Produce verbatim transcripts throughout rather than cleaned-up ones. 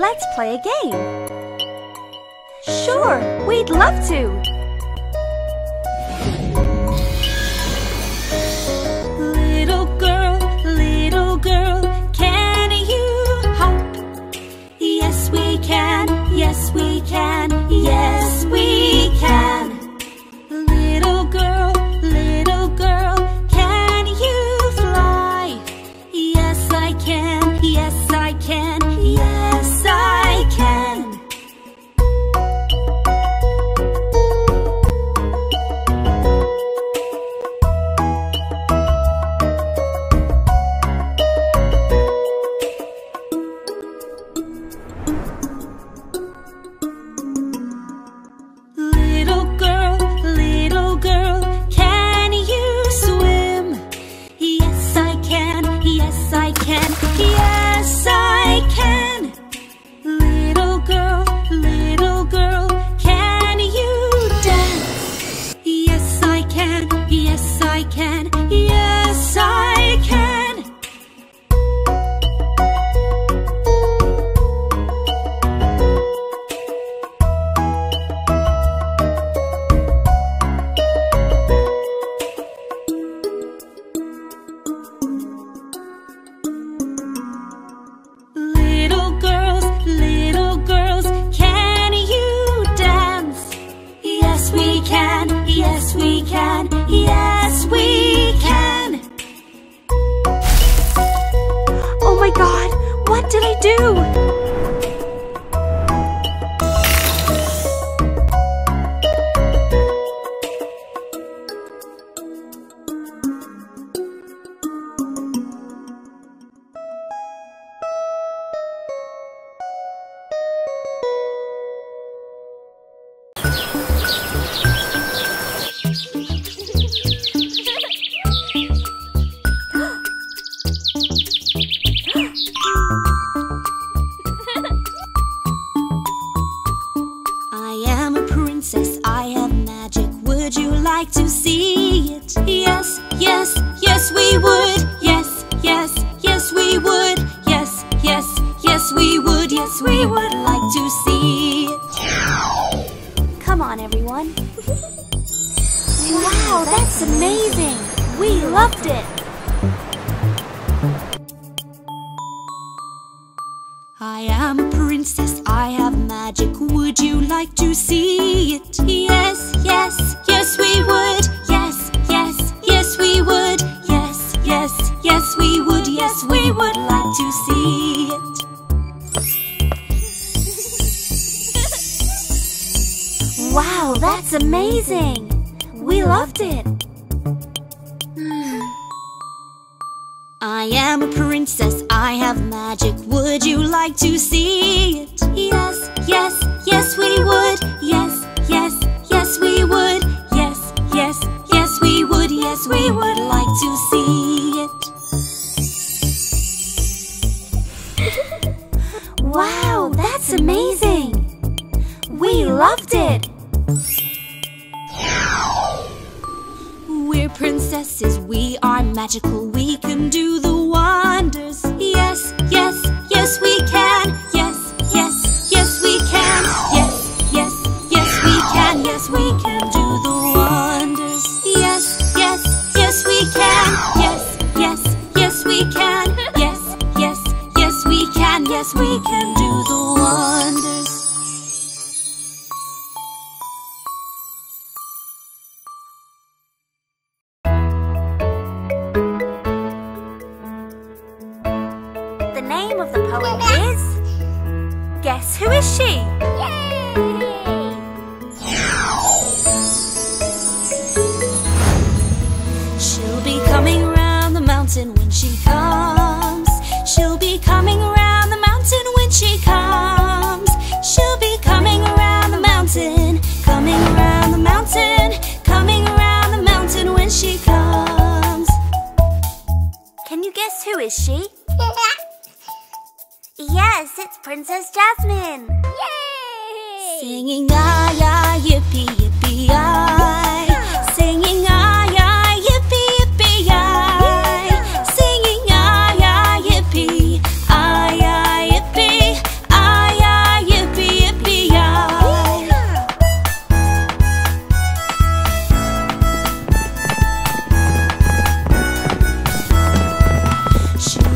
Let's play a game. Sure, we'd love to. Little girl, little girl, can you hop? Yes, we can, yes, we can, yes, we can. Little girl, little girl, can you fly? Yes, I can, yes, I can, yes. I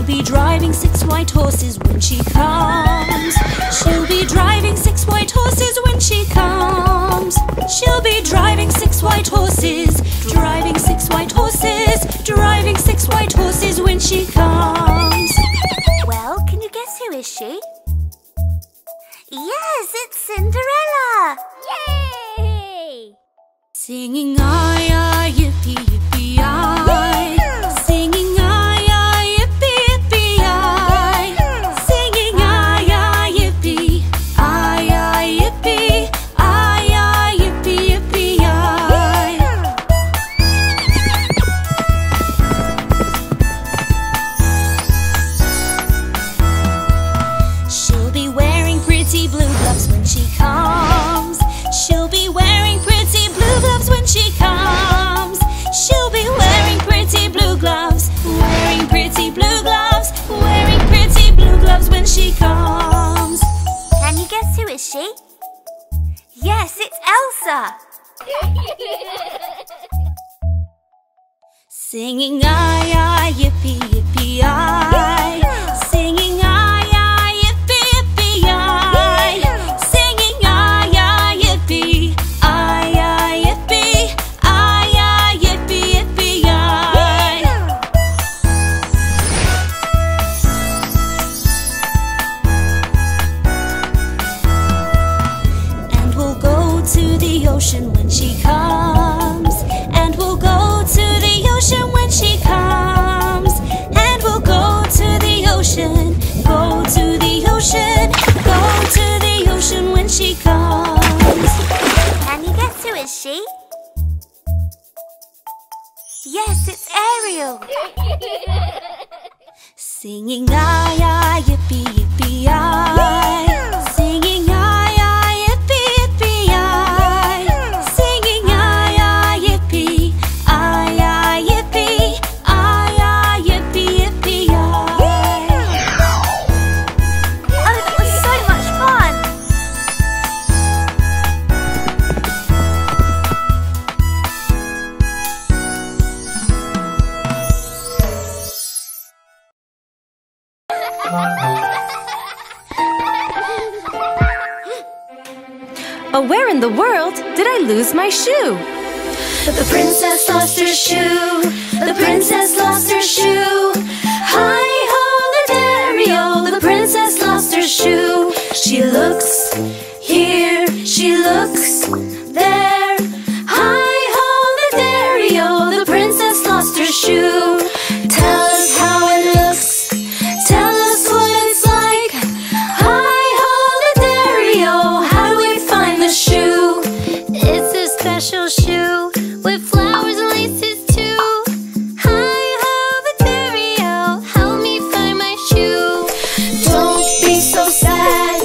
She'll be driving six white horses when she comes. She'll be driving six white horses when she comes. She'll be driving six white horses, driving six white horses, driving six white horses when she comes. Well, can you guess who is she? Yes, it's Cinderella! Yay! Singing aye aye yippee yippee aye. Singing aye aye yippee yippee aye. Singing aye aye yippee, aye aye yippee, aye aye yippee yippee aye. She'll be wearing pretty blue gloves when she comes. She'll be wearing pretty blue gloves when she comes. She'll be wearing pretty blue gloves, wearing pretty blue gloves, wearing pretty blue gloves when she comes. Can you guess who is she? Yes, it's Elsa! Singing aye aye yippee yippee aye. Singing aye aye yippee yippee aye. Singing aye aye yippee, aye aye yippee, aye aye yippee yippee aye. And we'll go to the ocean when she comes. And we'll go to the ocean when she comes. And we'll go to the ocean, go to the ocean, go to the ocean when she comes. Can you guess who is she? Yes, it's Ariel! Singing aye aye yippee yippee aye. Singing aye aye yippee yippee aye. Singing aye aye yippee, aye aye yippee, aye aye yippee yippee aye. Oh, that was so much fun! Oh, where in the world did I lose my shoe? The princess lost her shoe. The princess lost her shoe. Hi ho, the Ariel. The princess lost her shoe. She looks here. She looks there. Hi ho, the Ariel. The princess lost her shoe. Tell us how it looks. Tell us what it's like. Hi ho, the Ariel. How do we find the shoe? It's a special shoe with flowers and laces too. Hi ho, the Ariel. Help me find my shoe. Don't be so sad.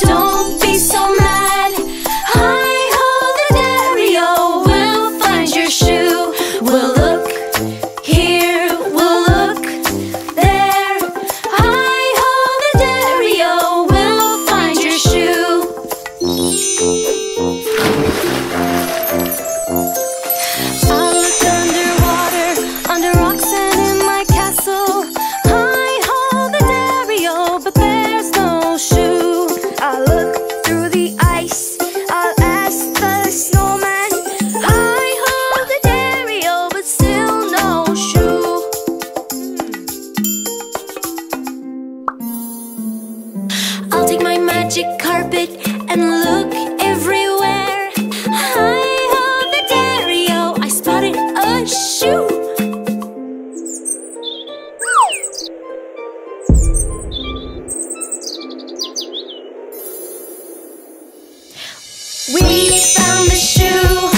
Don't be so mad. Hi ho, the Ariel. We'll find your shoe. We'll look here. We'll look there. Hi ho, the Ariel. We'll find your shoe. I looked underwater, under rocks and in my castle. I hold the Ariel, but there's no shoe. I looked through the ice, I asked the snowman. I hold the Ariel, but still no shoe. I'll take my magic carpet and look everywhere. I hold the Ariel, I spotted a shoe. We found the shoe.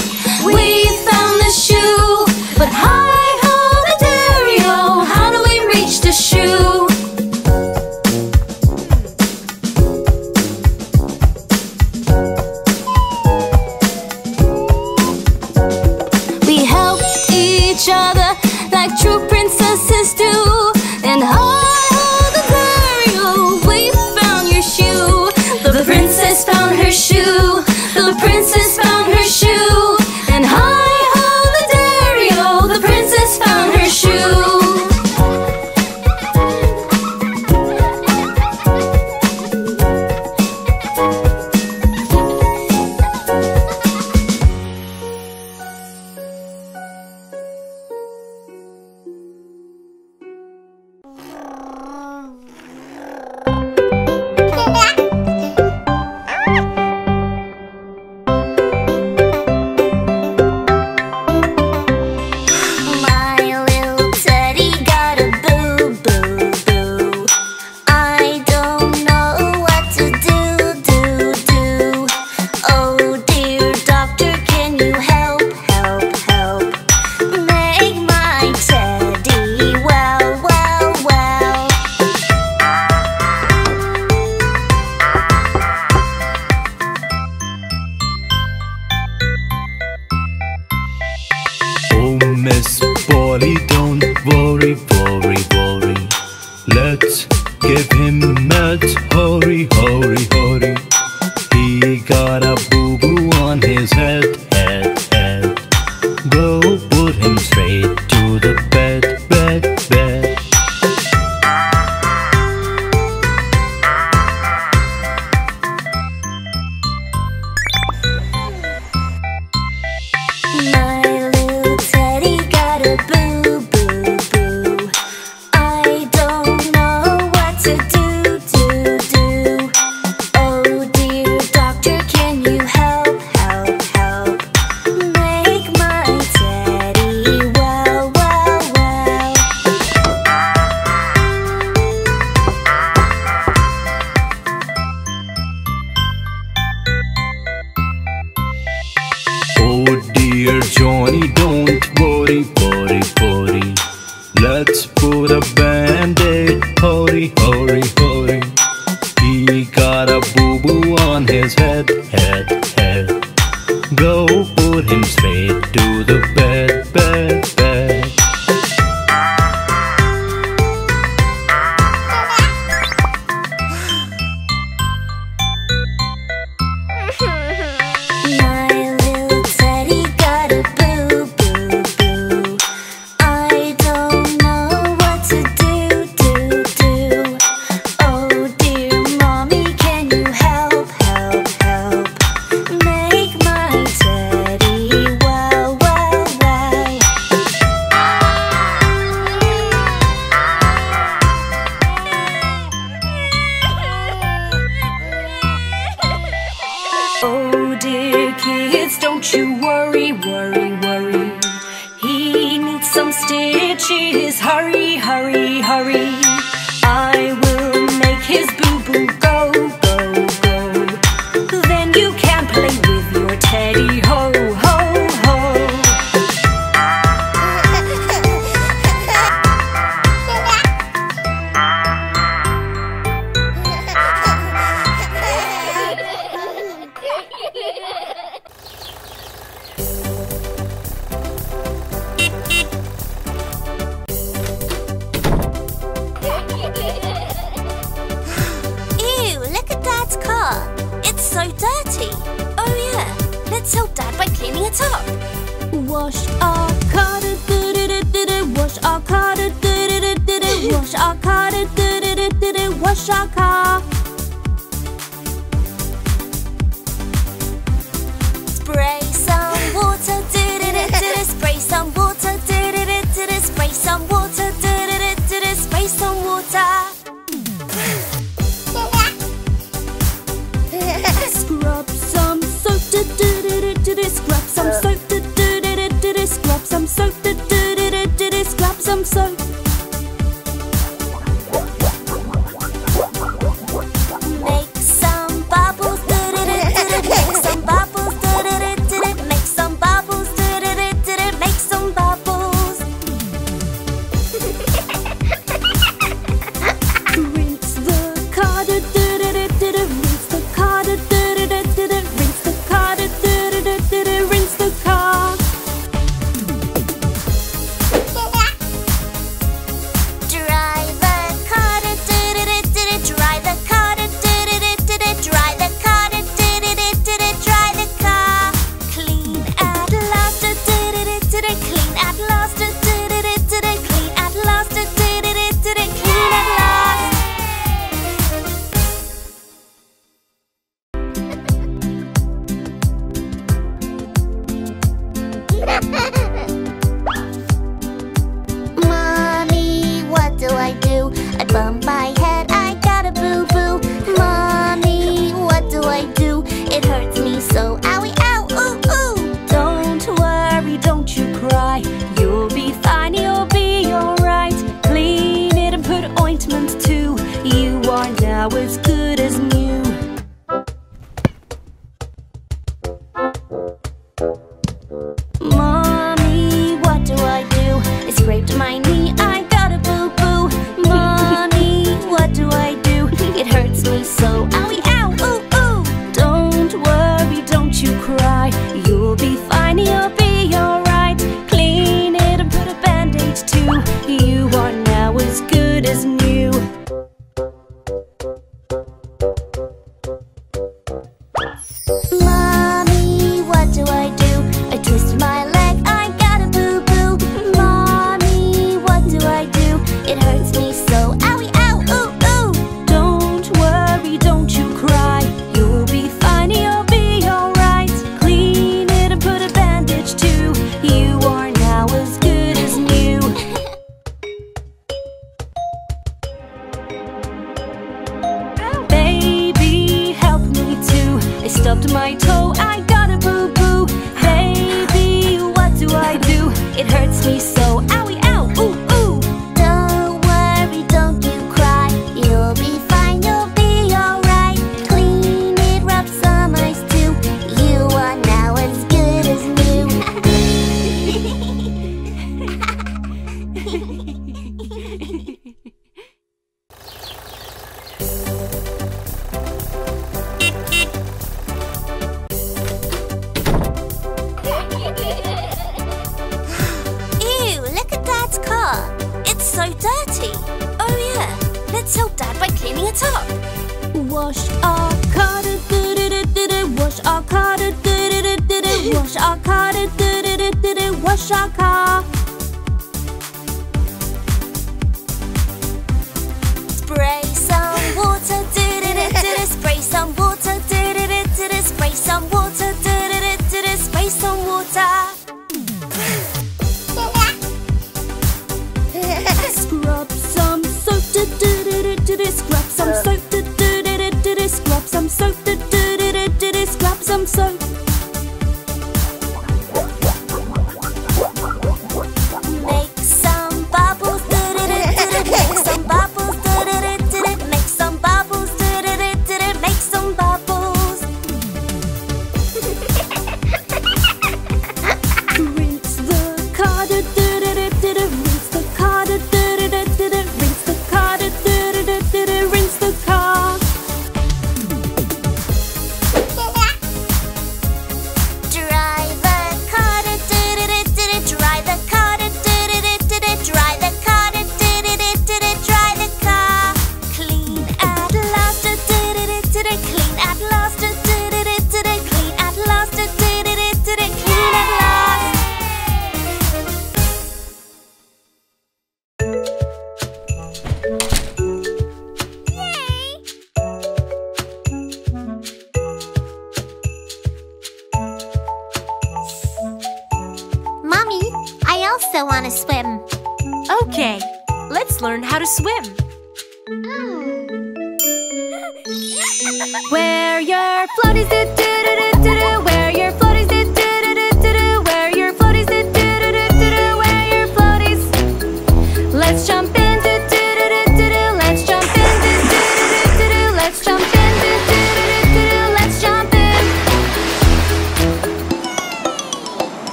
We found the shoe. But hi ho, the Ariel. How do we reach the shoe? nut, give him a nut, hurry, hurry, hurry. He got a boo-boo on his head, head, head. Go put him straight to the bed, bed, bed. Dear Johnny, don't worry, worry, worry. Let's put a band-aid, hurry, hurry, hurry. He got a boo-boo on his head, head, head. Go put him straight to the bed, bed, bed. Oh dear kids, don't you worry, worry, worry. He needs some stitches, hurry, hurry, hurry. I will make his boo-boo go, go, go. Then you can play with your teddy, ho, ho, it's so dirty. Oh yeah, let's help Dad by cleaning it up. Wash our car, do do do do do. Wash our car, do do do do do. Wash our car, do do do do do. Wash our car. Spray some water, do do do do. Spray some water, do do do do. Spray some water, do do do do. Spray some water. Scrub some soap, do do do do. Scrub some soap, do do do do. Scrub some soap, do do do do. Scrub some soap. Make some bubbles, do do do do. Make some bubbles, do do do. Make some bubbles, do do do. Make some bubbles. Rinse the car, do do do do. Mommy, what do I do? I bump my head, I got a boo-boo. Mommy, what do I do? It hurts me so, owie, ow, ooh, ooh. Don't worry, don't you cry. You'll be fine, you'll be alright. Clean it and put ointment too. You are now as good as new. Scraped my knee, I got a boo-boo. Mommy, what do I do? It hurts me so, owie, ow, ooh, ooh. Don't worry, don't you cry. You'll be fine, you'll be alright. Clean it and put a bandage too. You are now as good as new. stubbed my toe. I got a boo-boo. Baby, what do I do? It hurts me so. Owie, ow, ooh, ooh. Don't worry, don't you cry. You'll be fine, you'll be alright. Clean it, rub some ice too. You are now as good as new. So dirty. Oh yeah, let's help Dad by cleaning it up. Wash our car, do do do do do. Wash our car, do do do do do. Wash our car, do do do do do. Wash our car. Spray some water, do do do do do. Spray some water, do do do do do. Spray some water, do do do do do. Spray some water. Scrub some soap, do do do do do. Scrub some soap, do do do do do. Scrub some soap, do do do do do. Scrub some soap. Make some bubbles, do do do do. Make some bubbles, do do do do. Make some bubbles, do do do do. Make some bubbles. Rinse the car, do do do do. Rinse the car, do do.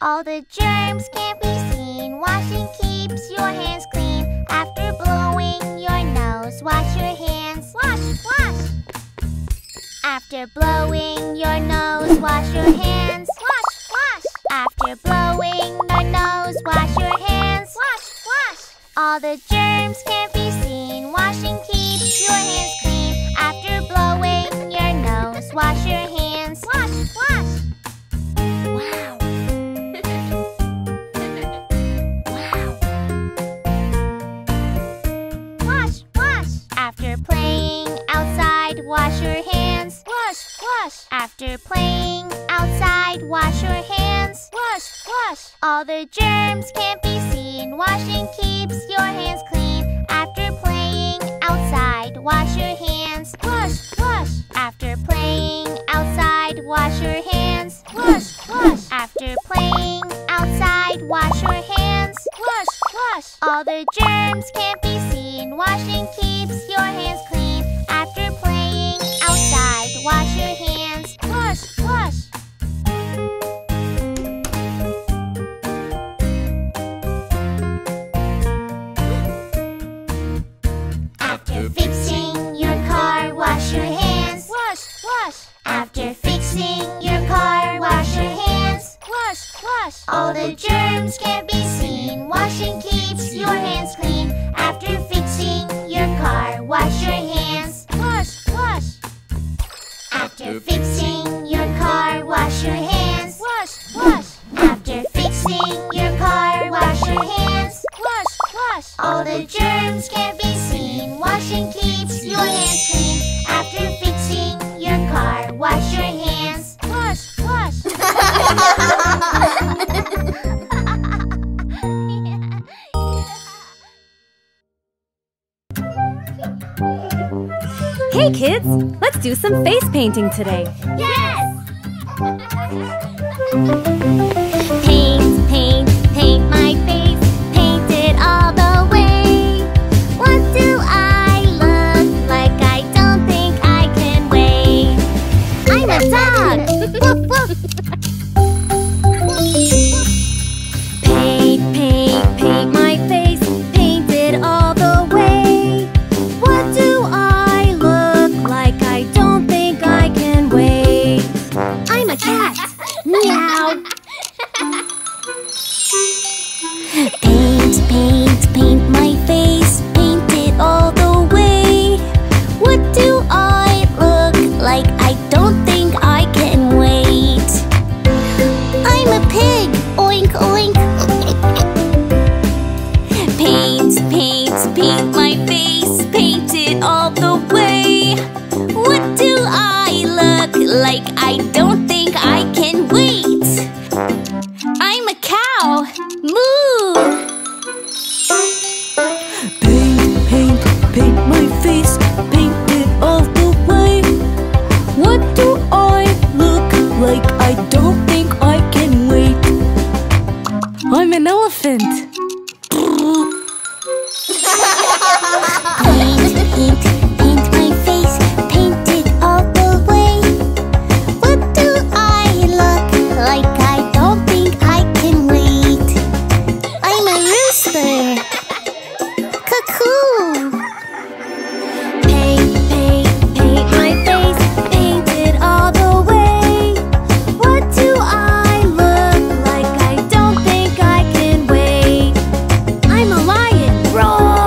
All the germs can't be seen. Washing keeps your hands clean. After blowing your nose, wash your hands. Wash, wash. After blowing your nose, wash your hands. Wash, wash. After blowing your nose, wash your hands. Wash, wash. All the germs can't be seen. Washing keeps your hands clean. After blowing your nose, wash your hands. Wash, wash. Wow. Wow. Wash, wash. After playing outside, wash your hands. Wash, wash. After playing outside, wash your hands. Wash, wash. All the germs can't be seen. Washing keeps your hands clean. After playing outside, wash your hands. Wash, wash. After playing outside, wash your hands. Wash, wash. After playing outside, wash your hands. Wash, wash. All the germs can't be seen. Washing keeps your hands clean. After playing outside, wash your hands. Wash, wash. After fixing your car, wash your hands. Wash, wash. After fixing your car, wash your hands. Wash, wash. All the germs can't be seen. Washing keeps your hands clean. After fixing your car, wash your hands. Wash, wash. After fixing your car, wash your hands. Wash, wash. After fixing your car, wash your hands. Wash, wash. All the germs can't be seen. Washing keeps your hands clean. After fixing your car, wash your hands. Wash, wash. Hey kids, let's do some face painting today. Yes! Paint, paint, paint my face, paint it all the way. What do I look like? I don't think I can wait. I'm a dog! Woof, woof. Paint, paint, paint my face, paint it all the way. What do I look like? I don't think I can wait. I'm a cat! Meow! Paint, paint, paint my face, paint it all the way. What do I look like? I don't think I can wait. I'm a pig, oink oink. Paint, paint, paint my face, paint it all the way. What do I look like? I don't think I can wait. I'm a cow. Moo! Paint, paint, paint my face, paint it all the way. What do I look like? I don't think I can wait. I'm an elephant. Paint, paint, paint my face, paint it all the way. What do I look like? I don't think I can wait. I'm a rooster. Cuckoo. Paint, paint, paint my face, paint it all the way. What do I look like? I don't think I can wait. I'm a lion. Roar.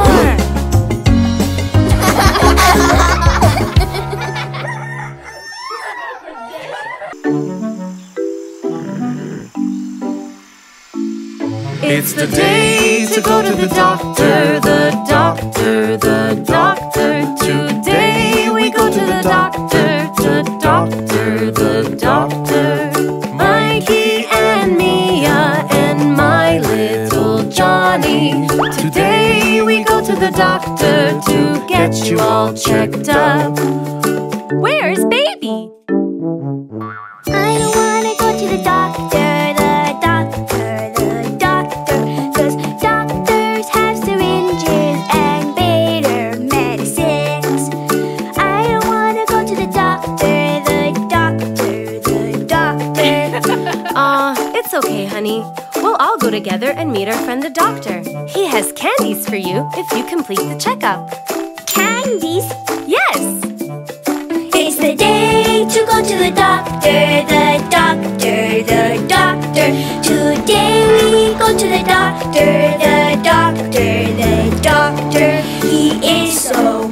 It's the day to go to the doctor, the doctor, the doctor. Today we go to the doctor, the doctor, the doctor. Mikey and Mia and my little Johnny. Today we go to the doctor to get you all checked up. Where's baby? I don't wanna go to the doctor. That's okay, honey. We'll all go together and meet our friend the doctor. He has candies for you if you complete the checkup. Candies? Yes! It's the day to go to the doctor, the doctor, the doctor. Today we go to the doctor, the doctor, the doctor. He is so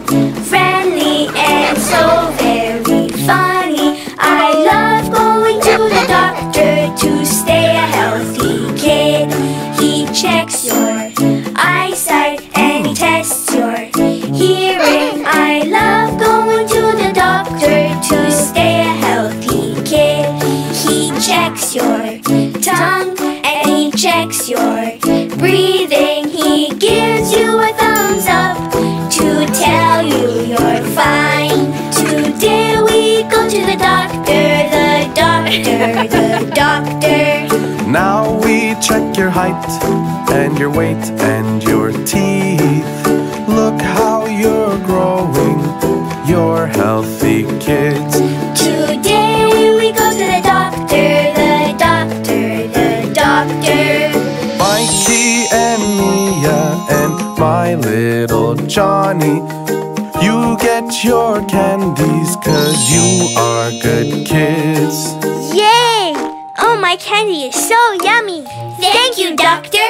friendly and so very funny. I love going to the doctor to stay a healthy kid. He checks your eyesight and he tests your hearing. I love going to the doctor to stay a healthy kid. He checks your tongue and he checks your breathing. He gives you a thumbs up to tell you you're fine. Today we go to the doctor, the doctor, the doctor. Now we check your height and your weight and your teeth. Look how you're growing, you're healthy kids. Today we go to the doctor, the doctor, the doctor. Mikey and Mia and my little Johnny, you get your candies 'cause you are good kids. Yay! Oh, my candy is so yummy! Thank, Thank you, doctor!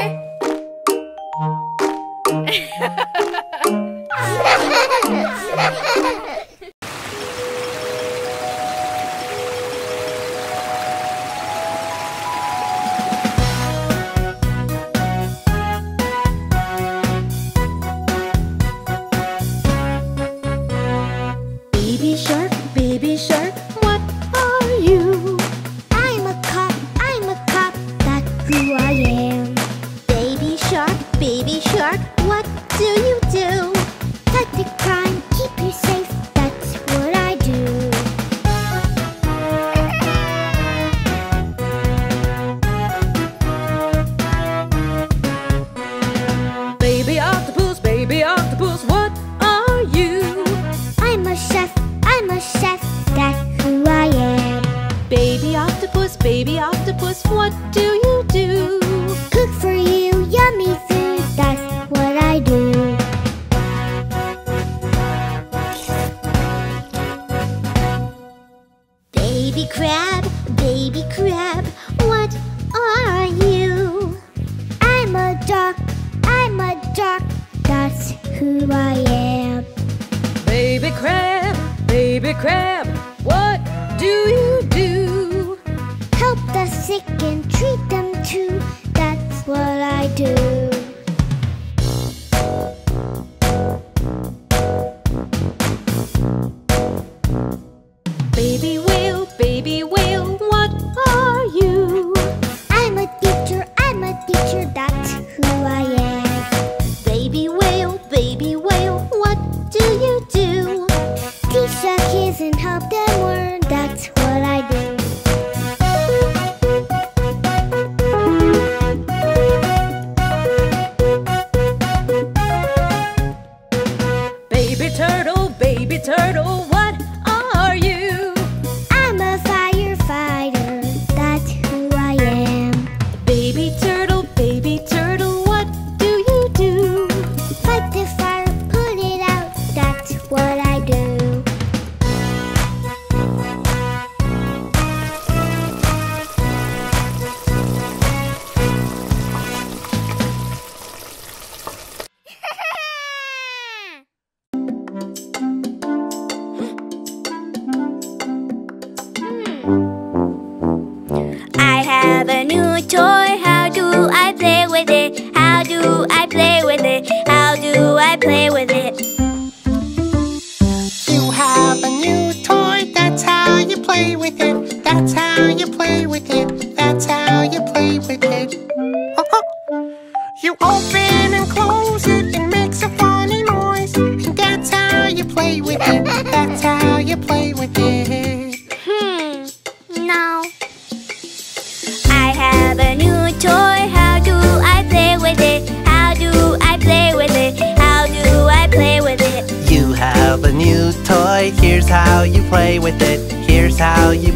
Play with it, here's how you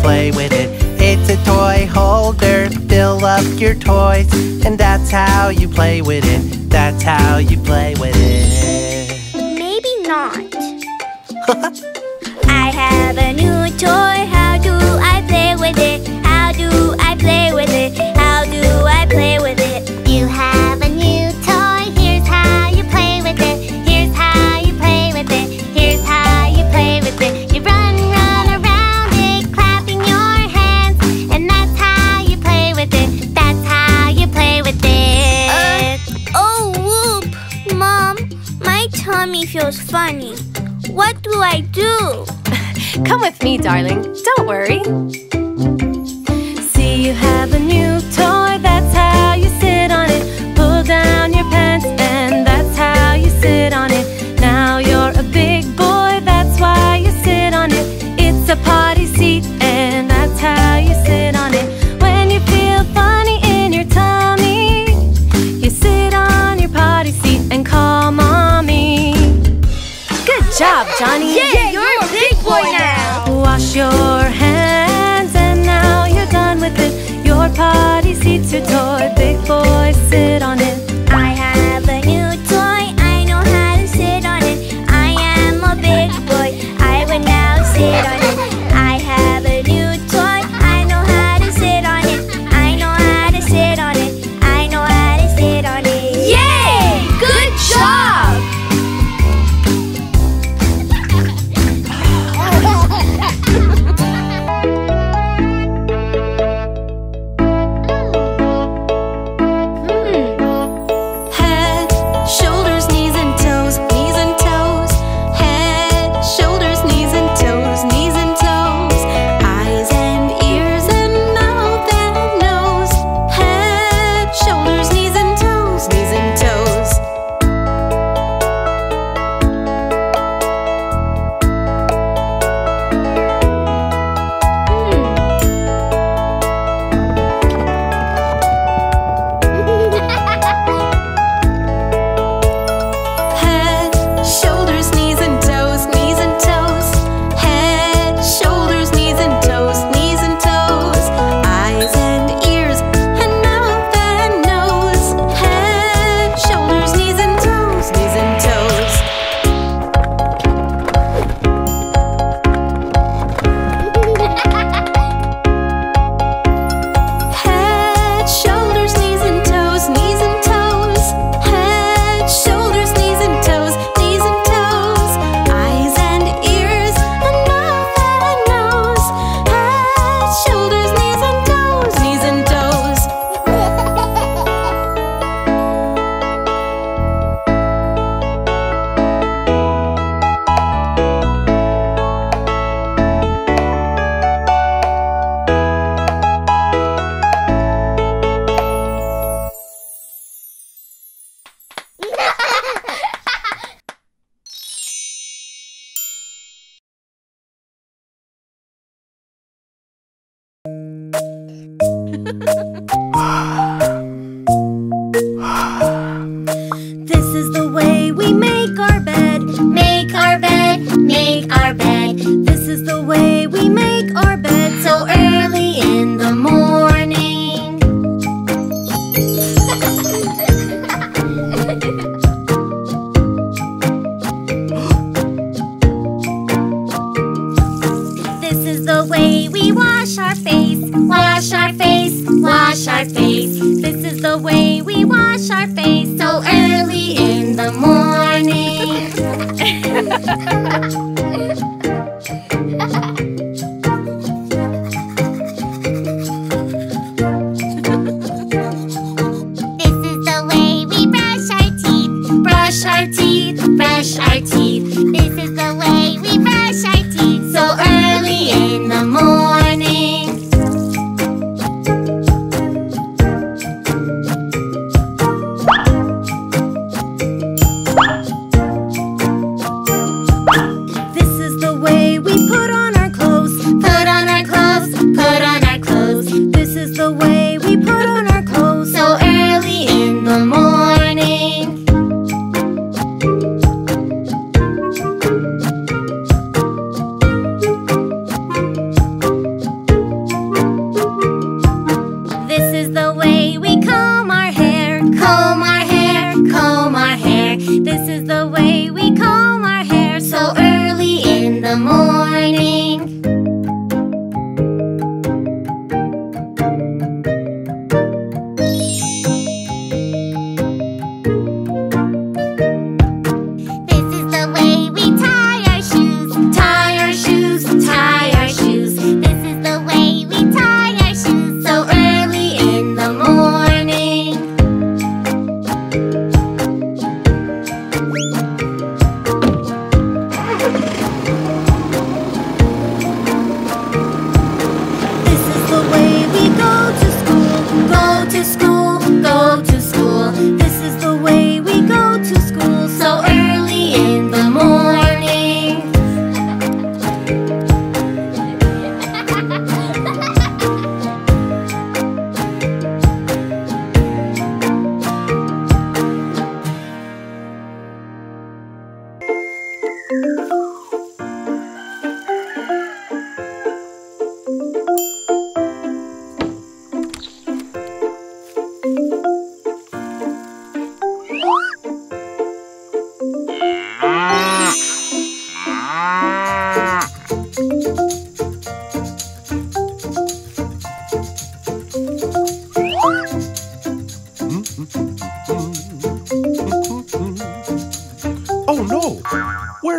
play with it, it's a toy. your toys, and that's how you play with it. That's how you play with it. Maybe not. I have a new toy. How do I play with it? How do I play with it? How do I play with it? You have a new toy. Here's how you play with it. Here's how you play with it. Here's how you play with it. You run, run around it, clapping your hands, and that's how you play with it. That's how you play with it. Uh, oh, whoop! Mom, my tummy feels funny. What do I do? Come with me, darling. Don't worry. See, you have a new toy. That's how you sit on it. Pull down your pants and that's how you sit on it. Now you're a big boy. That's why you sit on it. It's a potty seat and that's how you sit on it. When you feel funny in your tummy, you sit on your potty seat and call Mommy. Good job, Johnny! Yeah, yeah you're, you're a big, big boy now! Wash your hands and now you're done with it. Your potty seat's your toy, big boy, sit on it. I have a new toy, I know how to sit on it. I am a big boy, I will now sit on it. I have a new toy, I know how to sit on it. I know how to sit on it, I know how to sit on it. Yay! Good job!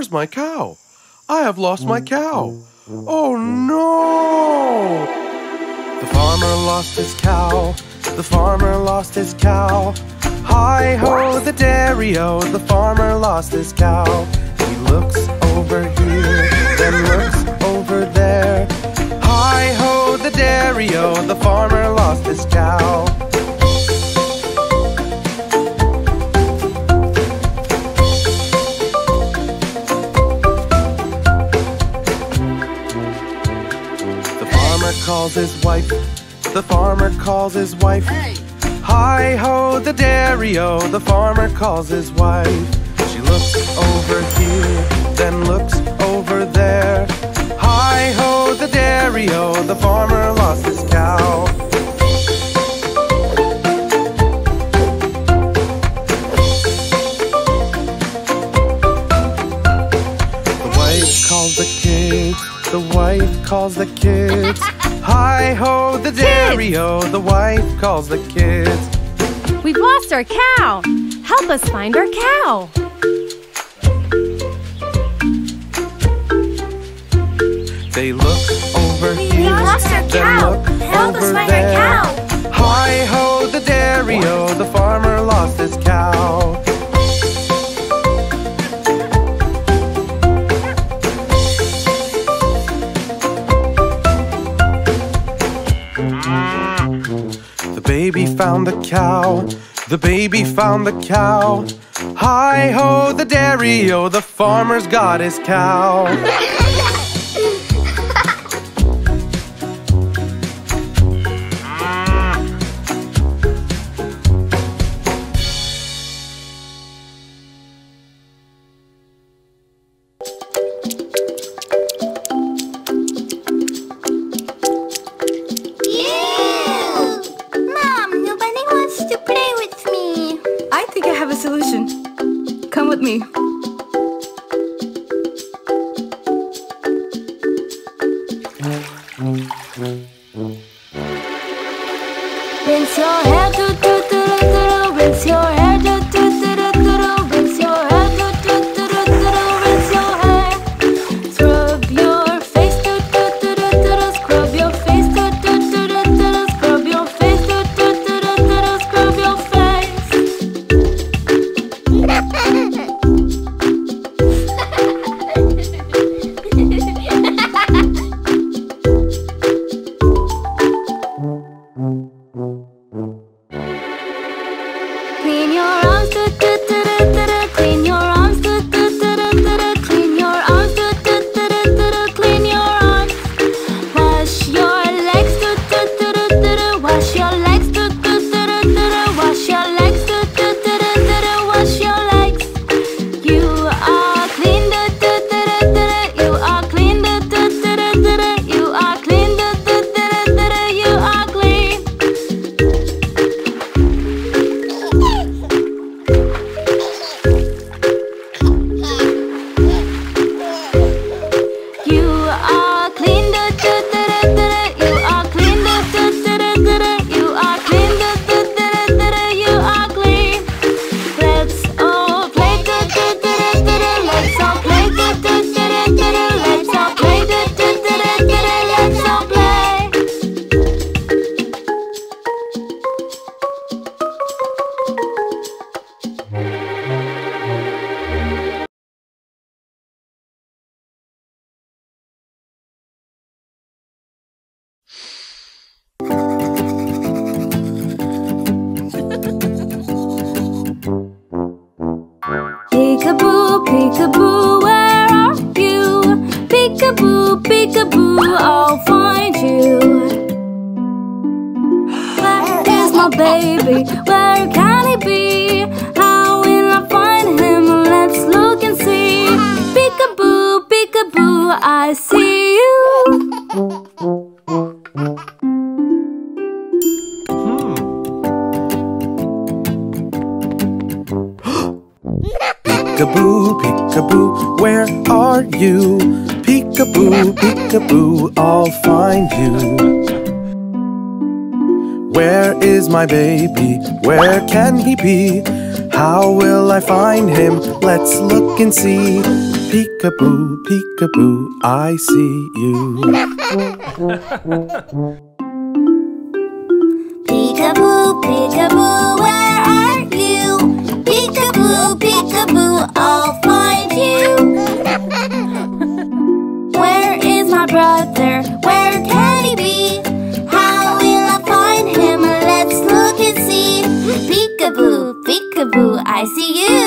Where's my cow? I have lost my cow. Oh no! The farmer lost his cow. The farmer lost his cow. Hi-ho, the dairy-o, the farmer lost his cow. He looks over here, then looks over there. Hi-ho, the dairy-o, the farmer lost his cow. The farmer calls his wife, the farmer calls his wife. Hey. Hi-ho, the dairy-o, the farmer calls his wife. She looks over here, then looks over there. Hi-ho, the dairy-o, the farmer lost his cow. The wife calls the kids, the wife calls the kids. Hi-ho, the dairy-o, the wife calls the kids. We've lost our cow. Help us find our cow. They look over we here, lost our then cow. Look Help over us find there. Our cow. Hi-ho, the dairy-o, the farmer lost his cow. The baby found the cow, the baby found the cow. Hi-ho, the dairy-o, the farmer's got his cow. My baby, where can he be? How will I find him? Let's look and see. Peekaboo, peekaboo, I see you. Peekaboo, peekaboo, where are you? Peekaboo, peekaboo, I'll find you. Where is my brother? Where can he be? How will I find him? Let's look and see. Peekaboo, peekaboo, I see you.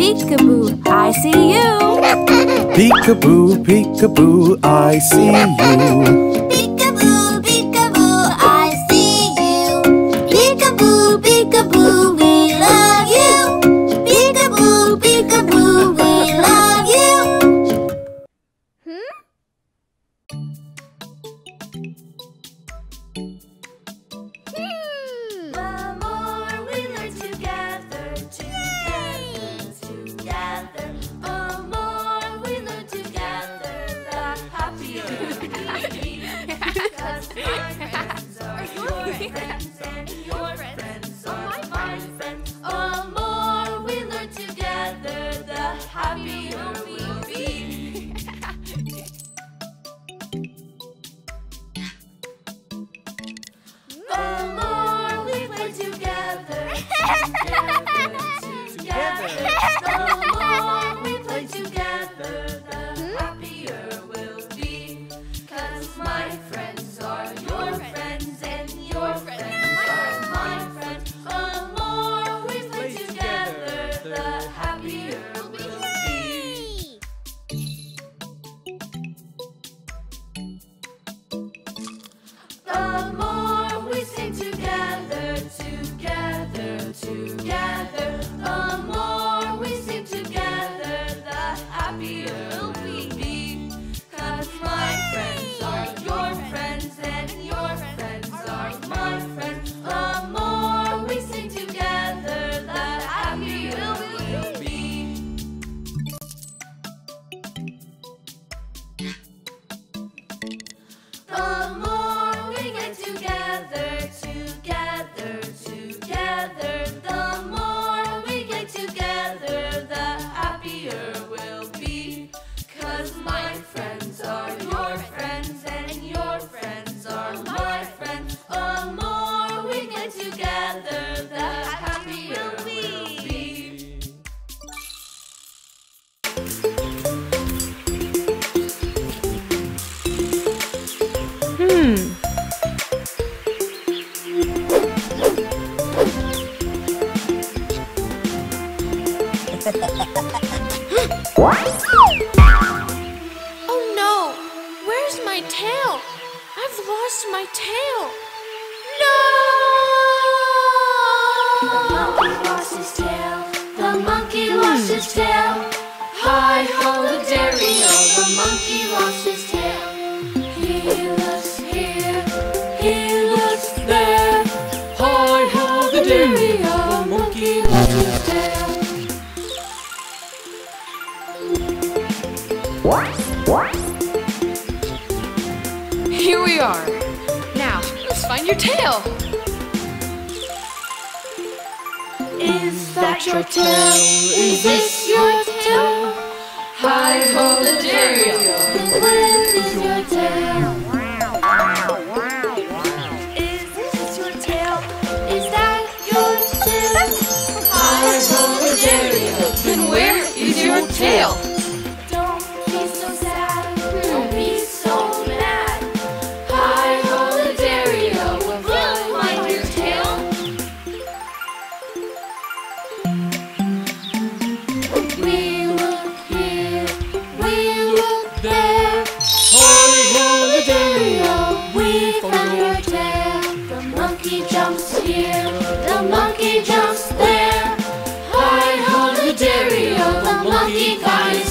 Peekaboo, I see you. Peekaboo, peekaboo, I see you. Peekaboo, peekaboo, I see you. Peekaboo, peekaboo, we love you. Peekaboo, peekaboo, we love you. Hmm? Hmm. The more we learn together, together. Monkey jumps there. High-ho-the-derry-o, the monkey guy is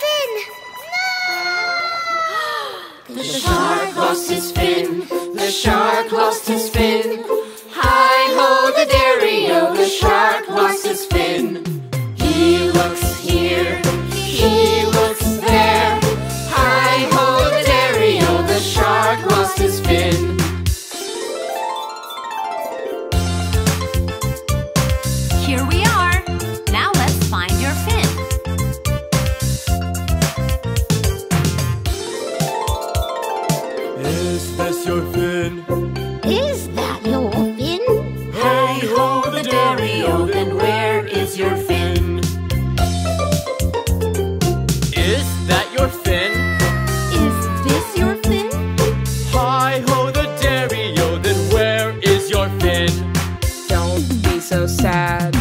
fin! No! The shark lost his fin. The shark lost his fin. Hi-ho the derry-o, the shark lost his fin. He looks here, he looks there. Hi-ho the derry-o, the shark lost his fin. Here we are. Now let's find your fin. Is this your fin? Is that your fin? Hi-ho the derry-o, then where is your fin? Is that your fin? Is this your fin? Hi-ho the derry-o, then where is your fin? Don't be so sad.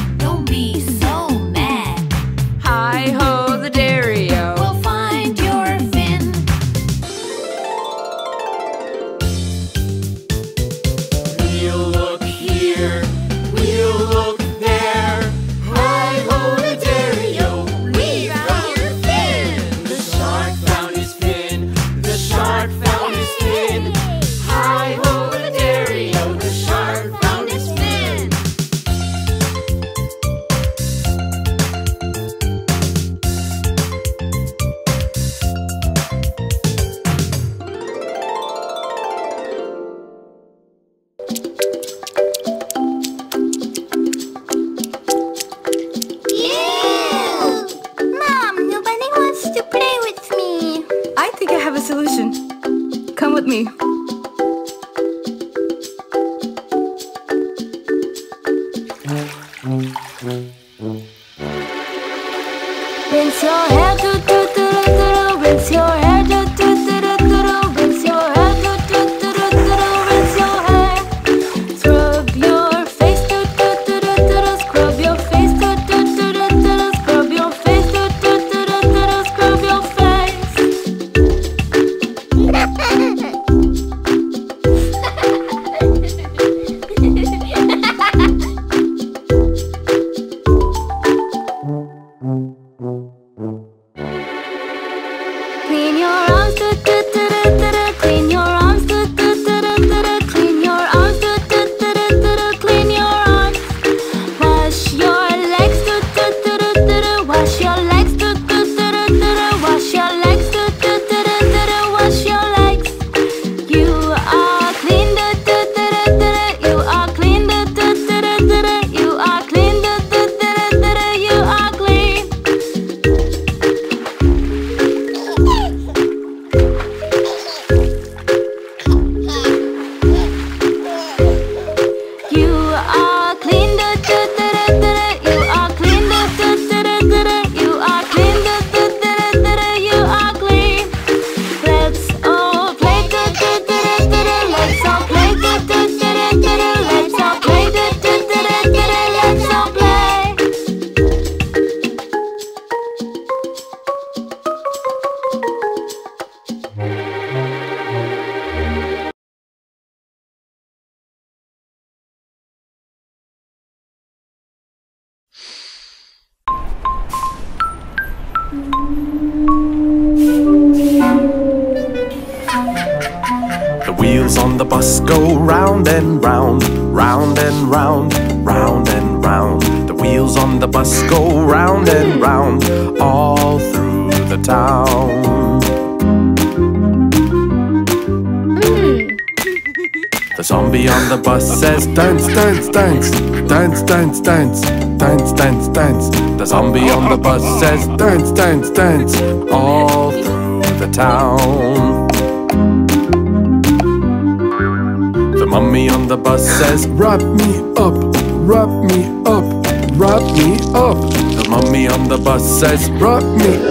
Says, "Wrap me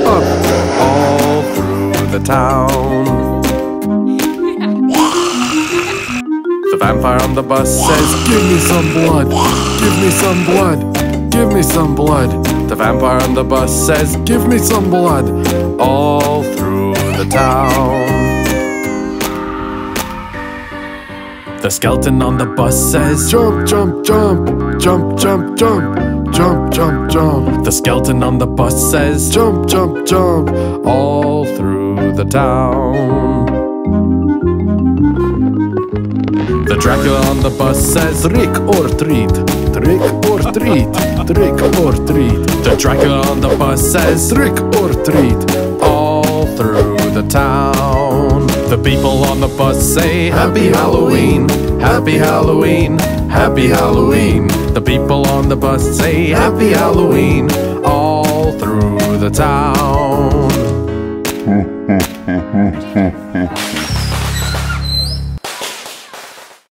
up all through the town." The vampire on the bus says, "Give me some blood, give me some blood, give me some blood." The vampire on the bus says, "Give me some blood all through the town." The skeleton on the bus says, "Jump, jump, jump, jump, jump, jump. jump, jump, jump. The skeleton on the bus says jump, jump, jump, all through the town. The Dracula on the bus says trick or treat, trick or treat, trick or treat. The Dracula on the bus says trick or treat, all through the town. The people on the bus say happy Halloween, happy Halloween, happy Halloween. The people on the bus say happy Halloween, all through the town.